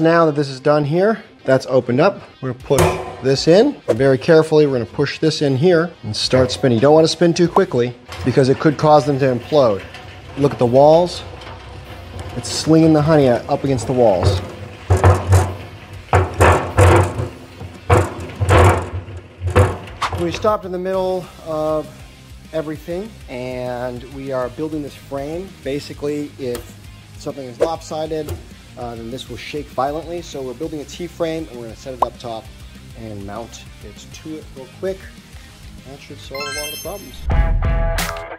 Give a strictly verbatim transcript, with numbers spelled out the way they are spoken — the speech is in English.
Now that this is done here, that's opened up. We're gonna push this in. Very carefully, we're gonna push this in here and start spinning. You don't wanna spin too quickly because it could cause them to implode. Look at the walls. It's slinging the honey up against the walls. We stopped in the middle of everything and we are building this frame. Basically, if something is lopsided, Uh, then this will shake violently. So we're building a T-frame and we're gonna set it up top and mount it to it real quick. That should solve a lot of the problems.